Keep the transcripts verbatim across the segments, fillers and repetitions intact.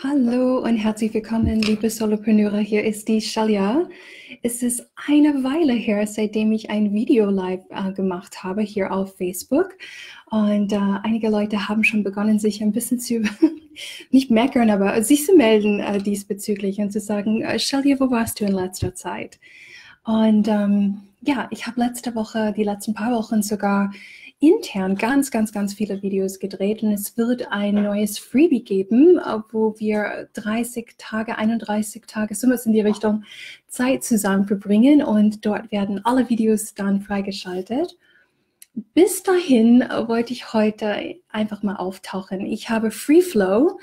Hallo und herzlich willkommen, liebe Solopreneure. Hier ist die Shailia. Es ist eine Weile her, seitdem ich ein Video live äh, gemacht habe hier auf Facebook. Und äh, einige Leute haben schon begonnen, sich ein bisschen zu, nicht meckern, aber sich zu melden äh, diesbezüglich und zu sagen, Shailia, wo warst du in letzter Zeit? Und ähm, ja, ich habe letzte Woche, die letzten paar Wochen sogar intern ganz, ganz, ganz viele Videos gedreht und es wird ein neues Freebie geben, wo wir dreißig Tage, einunddreißig Tage, sowas in die Richtung, Zeit zusammen verbringen und dort werden alle Videos dann freigeschaltet. Bis dahin wollte ich heute einfach mal auftauchen. Ich habe Free Flow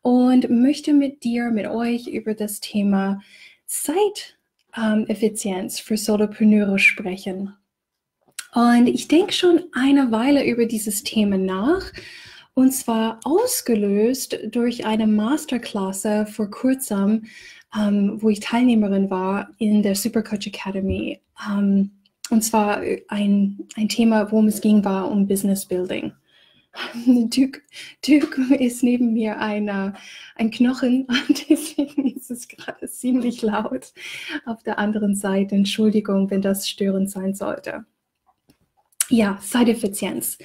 und möchte mit dir, mit euch über das Thema Zeiteffizienz für Solopreneure sprechen. Und ich denke schon eine Weile über dieses Thema nach, und zwar ausgelöst durch eine Masterclass vor kurzem, ähm, wo ich Teilnehmerin war in der Supercoach Academy. Ähm, und zwar ein, ein Thema, worum es ging, war um Business Building. Duke, Duke ist neben mir ein, ein Knochen und deswegen ist es gerade ziemlich laut auf der anderen Seite. Entschuldigung, wenn das störend sein sollte. Ja, Zeiteffizienz.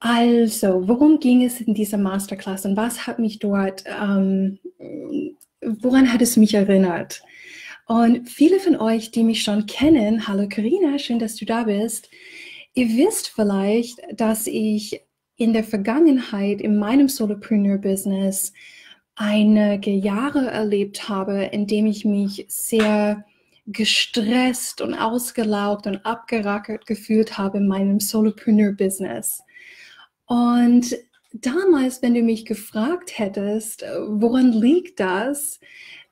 Also, worum ging es in dieser Masterclass und was hat mich dort, ähm, woran hat es mich erinnert? Und viele von euch, die mich schon kennen, hallo Karina, schön, dass du da bist, ihr wisst vielleicht, dass ich in der Vergangenheit in meinem Solopreneur-Business einige Jahre erlebt habe, in dem ich mich sehr gestresst und ausgelaugt und abgerackert gefühlt habe in meinem Solopreneur-Business. Und damals, wenn du mich gefragt hättest, woran liegt das,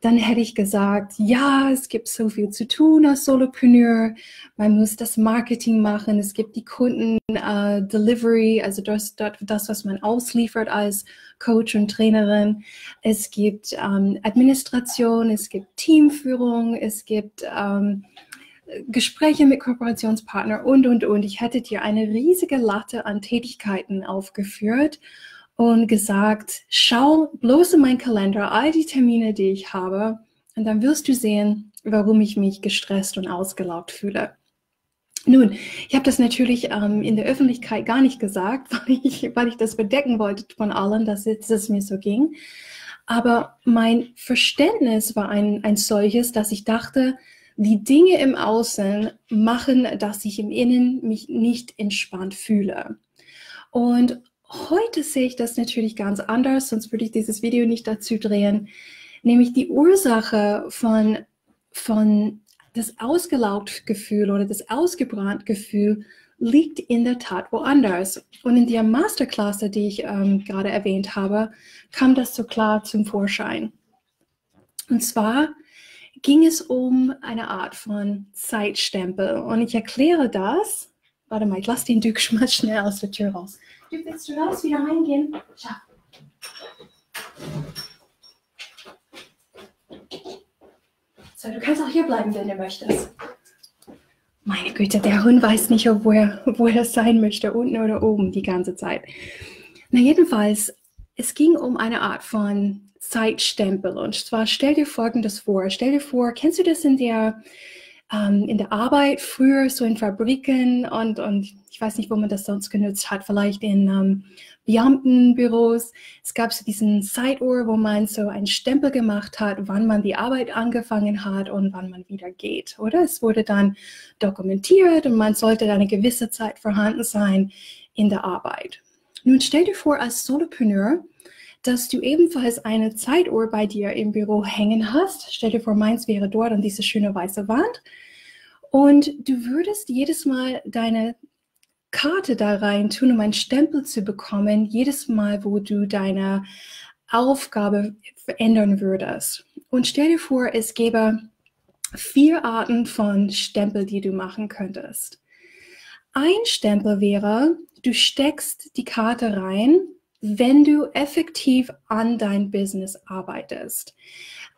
dann hätte ich gesagt, ja, es gibt so viel zu tun als Solopreneur, man muss das Marketing machen, es gibt die Kunden-Delivery, uh, also das, das, was man ausliefert als Coach und Trainerin, es gibt ähm, Administration, es gibt Teamführung, es gibt ähm, Gespräche mit Kooperationspartnern und, und, und. Ich hätte dir eine riesige Latte an Tätigkeiten aufgeführt und gesagt, schau bloß in meinen Kalender, all die Termine, die ich habe, und dann wirst du sehen, warum ich mich gestresst und ausgelaugt fühle. Nun, ich habe das natürlich ähm, in der Öffentlichkeit gar nicht gesagt, weil ich, weil ich das bedecken wollte von allen, dass es mir so ging. Aber mein Verständnis war ein, ein solches, dass ich dachte, die Dinge im Außen machen, dass ich im Innen mich nicht entspannt fühle. Und heute sehe ich das natürlich ganz anders, sonst würde ich dieses Video nicht dazu drehen, nämlich die Ursache von, von das ausgelaugt Gefühl oder das ausgebrannt Gefühl liegt in der Tat woanders. Und in der Masterclass, die ich ähm, gerade erwähnt habe, kam das so klar zum Vorschein. Und zwar ging es um eine Art von Zeitstempel. Und ich erkläre das. Warte mal, ich lasse den Duke mal schnell aus der Tür raus. Duke, willst du raus, wieder reingehen? Schau. So, du kannst auch hier bleiben, wenn du möchtest. Meine Güte, der Hund weiß nicht, wo er, wo er sein möchte, unten oder oben die ganze Zeit. Na jedenfalls, es ging um eine Art von Zeitstempel. Und zwar stell dir Folgendes vor. Stell dir vor, kennst du das in der... Um, in der Arbeit, früher so in Fabriken und, und ich weiß nicht, wo man das sonst genutzt hat, vielleicht in um, Beamtenbüros. Es gab so diesen Zeituhr, wo man so einen Stempel gemacht hat, wann man die Arbeit angefangen hat und wann man wieder geht, oder? Es wurde dann dokumentiert und man sollte dann eine gewisse Zeit vorhanden sein in der Arbeit. Nun stell dir vor, als Solopreneur, dass du ebenfalls eine Zeituhr bei dir im Büro hängen hast. Stell dir vor, meins wäre dort an diese schöne weiße Wand. Und du würdest jedes Mal deine Karte da rein tun, um einen Stempel zu bekommen, jedes Mal, wo du deine Aufgabe verändern würdest. Und stell dir vor, es gäbe vier Arten von Stempel, die du machen könntest. Ein Stempel wäre, du steckst die Karte rein, wenn du effektiv an dein Business arbeitest.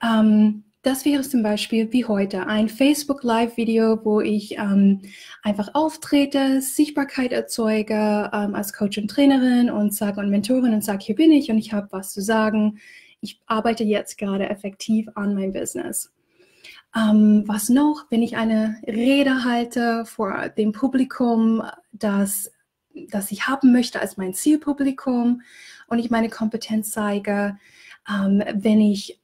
Ähm, das wäre zum Beispiel wie heute ein Facebook-Live-Video, wo ich ähm, einfach auftrete, Sichtbarkeit erzeuge ähm, als Coach und Trainerin und sage und Mentorin und sage, hier bin ich und ich habe was zu sagen. ich arbeite jetzt gerade effektiv an meinem Business. Ähm, was noch, wenn ich eine Rede halte vor dem Publikum, das, das ich haben möchte als mein Zielpublikum und ich meine Kompetenz zeige, ähm, wenn ich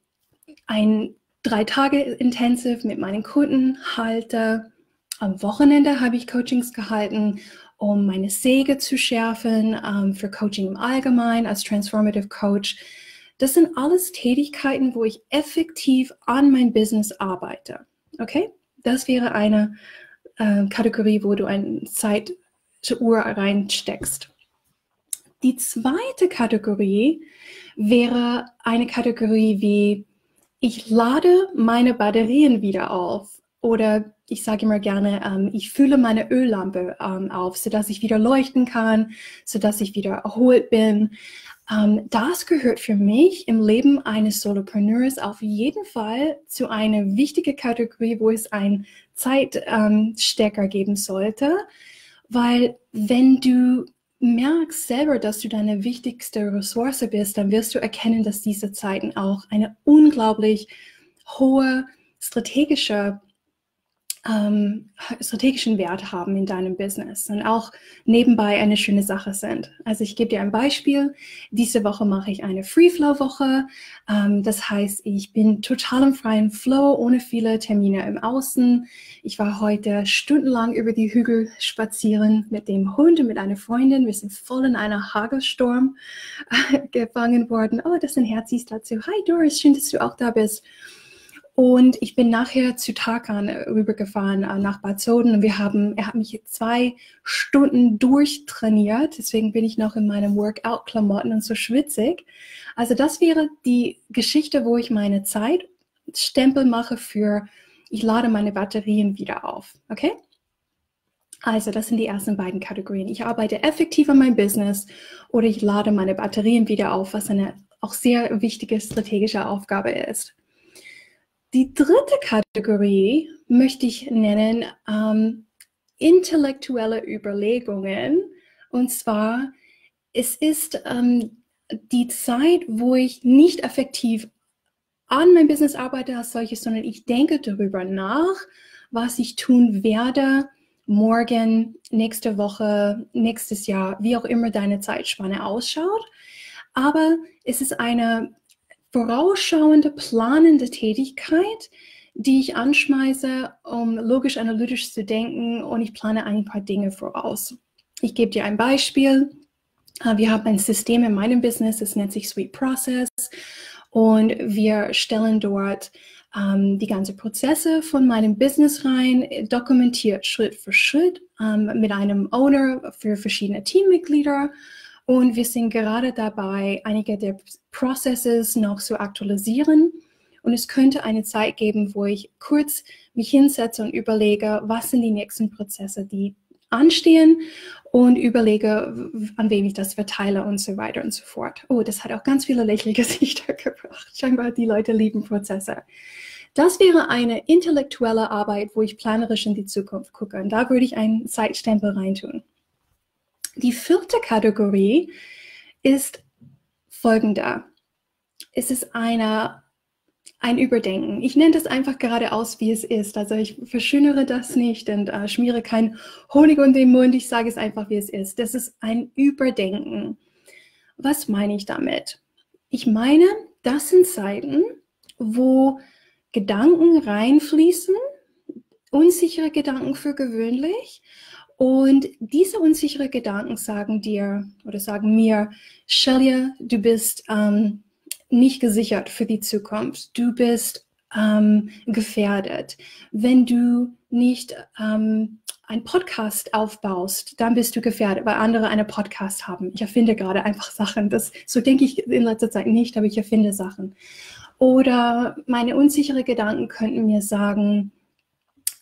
ein drei Tage intensiv mit meinen Kunden halte. Am Wochenende habe ich Coachings gehalten, um meine Säge zu schärfen, ähm, für Coaching im Allgemeinen, als Transformative Coach. Das sind alles Tätigkeiten, wo ich effektiv an mein Business arbeite. Okay? Das wäre eine äh, Kategorie, wo du eine Zeituhr reinsteckst. Die zweite Kategorie wäre eine Kategorie wie, ich lade meine Batterien wieder auf. Oder ich sage immer gerne, ähm, ich fülle meine Öllampe ähm, auf, sodass ich wieder leuchten kann, sodass ich wieder erholt bin. Um, das gehört für mich im Leben eines Solopreneurs auf jeden Fall zu einer wichtigen Kategorie, wo es einen Zeitstecker um, geben sollte, weil wenn du merkst selber, dass du deine wichtigste Ressource bist, dann wirst du erkennen, dass diese Zeiten auch eine unglaublich hohe strategische Um, strategischen Wert haben in deinem Business und auch nebenbei eine schöne Sache sind. Also ich gebe dir ein Beispiel. Diese Woche mache ich eine Free-Flow-Woche. Um, das heißt, ich bin total im freien Flow, ohne viele Termine im Außen. Ich war heute stundenlang über die Hügel spazieren mit dem Hund und mit einer Freundin. Wir sind voll in einer Hagelsturm gefangen worden. Oh, das sind Herzis dazu. Hi Doris, schön, dass du auch da bist. Und ich bin nachher zu Tarkan rübergefahren nach Bad Soden und wir haben, er hat mich zwei Stunden durchtrainiert. Deswegen bin ich noch in meinem Workout-Klamotten und so schwitzig. Also das wäre die Geschichte, wo ich meine Zeitstempel mache für, ich lade meine Batterien wieder auf. Okay? Also das sind die ersten beiden Kategorien. Ich arbeite effektiv an meinem Business oder ich lade meine Batterien wieder auf, was eine auch sehr wichtige strategische Aufgabe ist. Die dritte Kategorie möchte ich nennen ähm, intellektuelle Überlegungen. Und zwar, es ist ähm, die Zeit, wo ich nicht effektiv an mein Business arbeite als solches, sondern ich denke darüber nach, was ich tun werde, morgen, nächste Woche, nächstes Jahr, wie auch immer deine Zeitspanne ausschaut. Aber es ist eine vorausschauende, planende Tätigkeit, die ich anschmeiße, um logisch-analytisch zu denken und ich plane ein paar Dinge voraus. Ich gebe dir ein Beispiel. Wir haben ein System in meinem Business, das nennt sich Sweet Process und wir stellen dort ähm, die ganzen Prozesse von meinem Business rein, dokumentiert Schritt für Schritt ähm, mit einem Owner für verschiedene Teammitglieder. Und wir sind gerade dabei, einige der Processes noch zu aktualisieren. Und es könnte eine Zeit geben, wo ich kurz mich hinsetze und überlege, was sind die nächsten Prozesse, die anstehen und überlege, an wen ich das verteile und so weiter und so fort. Oh, das hat auch ganz viele lächelnde Gesichter gebracht. Scheinbar die Leute lieben Prozesse. Das wäre eine intellektuelle Arbeit, wo ich planerisch in die Zukunft gucke. Und da würde ich einen Zeitstempel reintun. Die vierte Kategorie ist folgende. Es ist eine, ein Überdenken. Ich nenne das einfach geradeaus, wie es ist. Also ich verschönere das nicht und äh, schmiere keinen Honig um den Mund. Ich sage es einfach, wie es ist. Das ist ein Überdenken. Was meine ich damit? Ich meine, das sind Zeiten, wo Gedanken reinfließen, unsichere Gedanken für gewöhnlich. Und diese unsicheren Gedanken sagen dir oder sagen mir, Shailia, du bist ähm, nicht gesichert für die Zukunft. Du bist ähm, gefährdet. Wenn du nicht ähm, einen Podcast aufbaust, dann bist du gefährdet, weil andere einen Podcast haben. Ich erfinde gerade einfach Sachen. Das, so denke ich in letzter Zeit nicht, aber ich erfinde Sachen. Oder meine unsicheren Gedanken könnten mir sagen,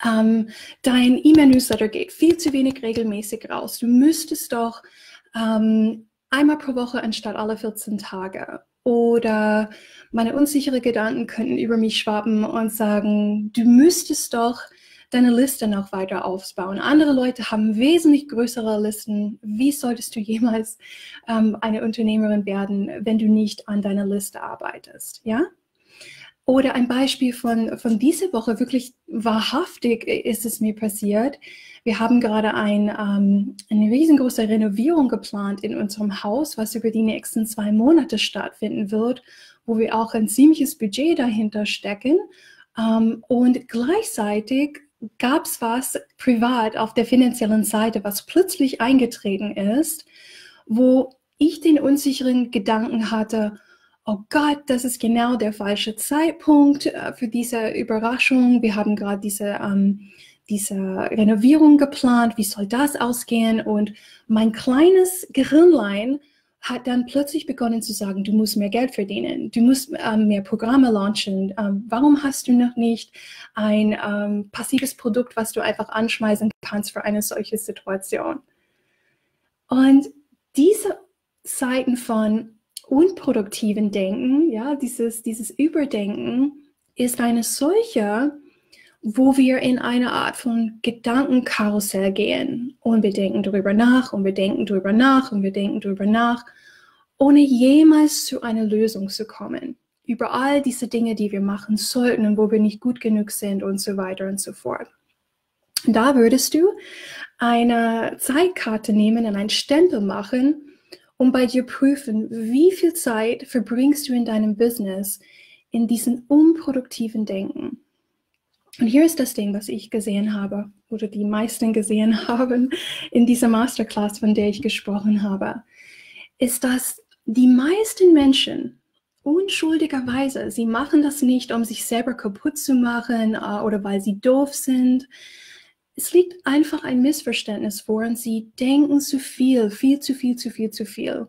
Um, dein E-Mail-Newsletter geht viel zu wenig regelmäßig raus. Du müsstest doch um, einmal pro Woche anstatt alle vierzehn Tage. Oder meine unsicheren Gedanken könnten über mich schwappen und sagen, du müsstest doch deine Liste noch weiter aufbauen. Andere Leute haben wesentlich größere Listen. Wie solltest du jemals ähm, eine Unternehmerin werden, wenn du nicht an deiner Liste arbeitest? Ja? Oder ein Beispiel von, von dieser Woche, wirklich wahrhaftig ist es mir passiert. Wir haben gerade ein, ähm, eine riesengroße Renovierung geplant in unserem Haus, was über die nächsten zwei Monate stattfinden wird, wo wir auch ein ziemliches Budget dahinter stecken. Ähm, und gleichzeitig gab es was privat auf der finanziellen Seite, was plötzlich eingetreten ist, wo ich den unsicheren Gedanken hatte, oh Gott, das ist genau der falsche Zeitpunkt äh, für diese Überraschung. Wir haben gerade diese, ähm, diese Renovierung geplant. Wie soll das ausgehen? Und mein kleines Gehirnlein hat dann plötzlich begonnen zu sagen, du musst mehr Geld verdienen, du musst ähm, mehr Programme launchen. Ähm, warum hast du noch nicht ein ähm, passives Produkt, was du einfach anschmeißen kannst für eine solche Situation? Und diese Seiten von unproduktiven Denken, ja, dieses, dieses Überdenken ist eine solche, wo wir in eine Art von Gedankenkarussell gehen und wir denken darüber nach und wir denken darüber nach und wir denken darüber nach, ohne jemals zu einer Lösung zu kommen. Über all diese Dinge, die wir machen sollten und wo wir nicht gut genug sind und so weiter und so fort. Da würdest du eine Zeitkarte nehmen und einen Stempel machen, um bei dir prüfen, wie viel Zeit verbringst du in deinem Business in diesem unproduktiven Denken. Und hier ist das Ding, was ich gesehen habe oder die meisten gesehen haben in dieser Masterclass, von der ich gesprochen habe, ist, dass die meisten Menschen unschuldigerweise, sie machen das nicht, um sich selber kaputt zu machen oder weil sie doof sind. Es liegt einfach ein Missverständnis vor und sie denken zu viel, viel zu viel, zu viel, zu viel.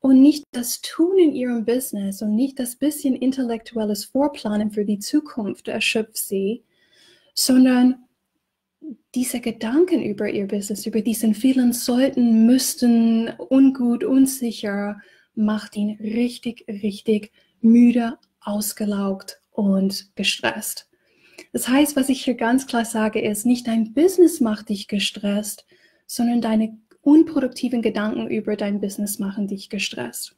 Und nicht das Tun in ihrem Business und nicht das bisschen intellektuelles Vorplanen für die Zukunft erschöpft sie, sondern diese Gedanken über ihr Business, über diesen vielen sollten, müssten, ungut, unsicher, macht ihn richtig, richtig müde, ausgelaugt und gestresst. Das heißt, was ich hier ganz klar sage, ist, nicht dein Business macht dich gestresst, sondern deine unproduktiven Gedanken über dein Business machen dich gestresst.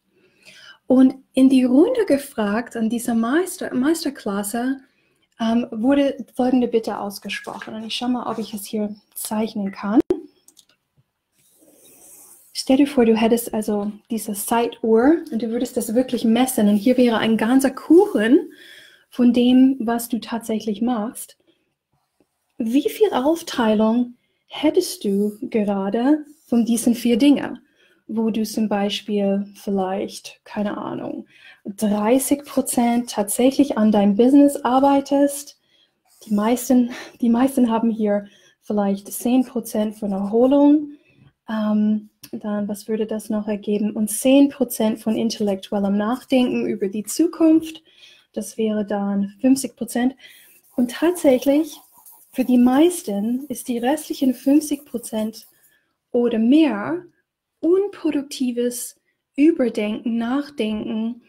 Und in die Runde gefragt, an dieser Master Masterclass, ähm, wurde folgende Bitte ausgesprochen. Und ich schaue mal, ob ich es hier zeichnen kann. Stell dir vor, du hättest also diese Zeituhr und du würdest das wirklich messen. Und hier wäre ein ganzer Kuchen von dem, was du tatsächlich machst. Wie viel Aufteilung hättest du gerade von diesen vier Dingen, wo du zum Beispiel vielleicht, keine Ahnung, dreißig Prozent tatsächlich an deinem Business arbeitest? Die meisten, die meisten haben hier vielleicht zehn Prozent von Erholung. Ähm, dann, was würde das noch ergeben? Und zehn Prozent von intellektuellem Nachdenken über die Zukunft. Das wäre dann fünfzig Prozent. Und tatsächlich, für die meisten ist die restlichen fünfzig Prozent oder mehr unproduktives Überdenken, Nachdenken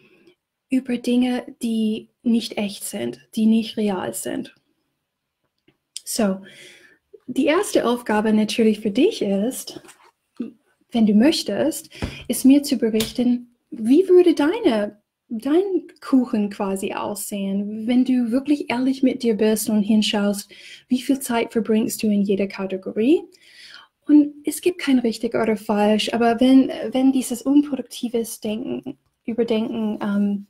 über Dinge, die nicht echt sind, die nicht real sind. So, die erste Aufgabe natürlich für dich ist, wenn du möchtest, ist mir zu berichten, wie würde deine dein Kuchen quasi aussehen, wenn du wirklich ehrlich mit dir bist und hinschaust, wie viel Zeit verbringst du in jeder Kategorie. Und es gibt kein richtig oder falsch, aber wenn, wenn dieses unproduktives Denken, Überdenken ähm,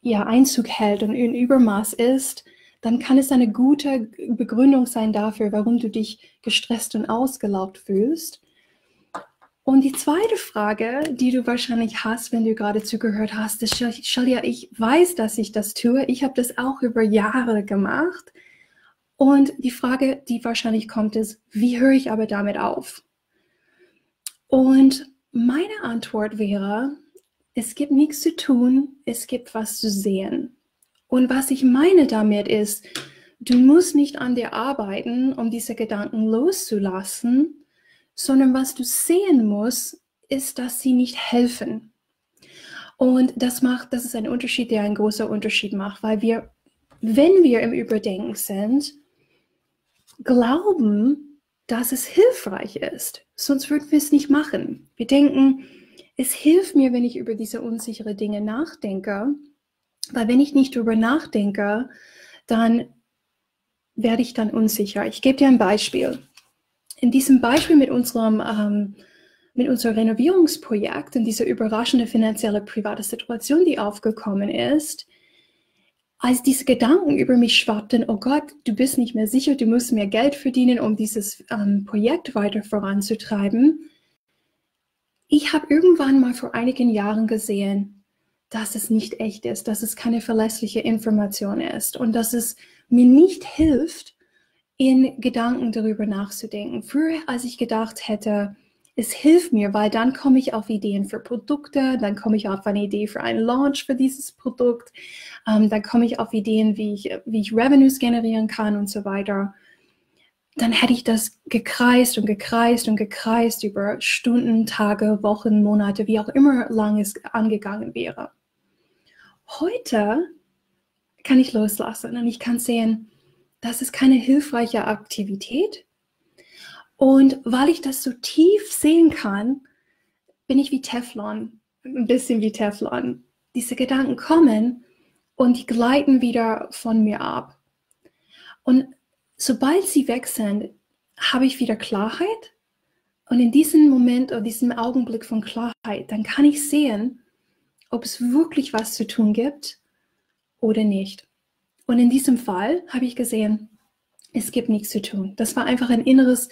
ja, Einzug hält und in Übermaß ist, dann kann es eine gute Begründung sein dafür, warum du dich gestresst und ausgelaugt fühlst. Und die zweite Frage, die du wahrscheinlich hast, wenn du gerade zugehört hast, ist, Shailia, ich weiß, dass ich das tue. Ich habe das auch über Jahre gemacht. Und die Frage, die wahrscheinlich kommt, ist, wie höre ich aber damit auf? Und meine Antwort wäre, es gibt nichts zu tun, es gibt was zu sehen. Und was ich meine damit ist, du musst nicht an dir arbeiten, um diese Gedanken loszulassen, sondern was du sehen musst, ist, dass sie nicht helfen. Und das macht, das ist ein Unterschied, der einen großen Unterschied macht, weil wir, wenn wir im Überdenken sind, glauben, dass es hilfreich ist. Sonst würden wir es nicht machen. Wir denken, es hilft mir, wenn ich über diese unsicheren Dinge nachdenke, weil wenn ich nicht darüber nachdenke, dann werde ich dann unsicher. Ich gebe dir ein Beispiel. In diesem Beispiel mit unserem, ähm, mit unserem Renovierungsprojekt und dieser überraschende finanzielle private Situation, die aufgekommen ist, als diese Gedanken über mich schwappten, oh Gott, du bist nicht mehr sicher, du musst mehr Geld verdienen, um dieses ähm, Projekt weiter voranzutreiben. Ich habe irgendwann mal vor einigen Jahren gesehen, dass es nicht echt ist, dass es keine verlässliche Information ist und dass es mir nicht hilft, in Gedanken darüber nachzudenken. Früher, als ich gedacht hätte, es hilft mir, weil dann komme ich auf Ideen für Produkte, dann komme ich auf eine Idee für einen Launch für dieses Produkt, ähm, dann komme ich auf Ideen, wie ich, wie ich Revenues generieren kann und so weiter. Dann hätte ich das gekreist und gekreist und gekreist über Stunden, Tage, Wochen, Monate, wie auch immer lang es angegangen wäre. Heute kann ich loslassen und ich kann sehen, das ist keine hilfreiche Aktivität. Und weil ich das so tief sehen kann, bin ich wie Teflon, ein bisschen wie Teflon. Diese Gedanken kommen und die gleiten wieder von mir ab. Und sobald sie weg sind, habe ich wieder Klarheit. Und in diesem Moment oder diesem Augenblick von Klarheit, dann kann ich sehen, ob es wirklich was zu tun gibt oder nicht. Und in diesem Fall habe ich gesehen, es gibt nichts zu tun. Das war einfach ein inneres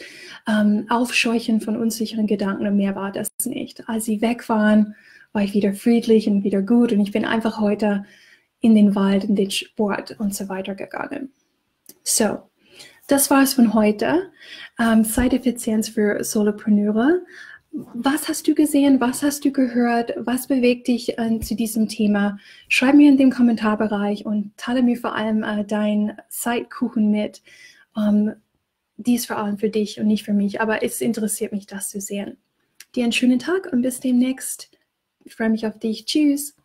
ähm, Aufscheuchen von unsicheren Gedanken und mehr war das nicht. Als sie weg waren, war ich wieder friedlich und wieder gut und ich bin einfach heute in den Wald, in den Sport und so weiter gegangen. So, das war es von heute. Ähm, Zeiteffizienz für Solopreneure. Was hast du gesehen? Was hast du gehört? Was bewegt dich äh, zu diesem Thema? Schreib mir in den Kommentarbereich und teile mir vor allem äh, deinen Zeitkuchen mit. Um, die ist vor allem für dich und nicht für mich, aber es interessiert mich, das zu sehen. Dir einen schönen Tag und bis demnächst. Ich freue mich auf dich. Tschüss.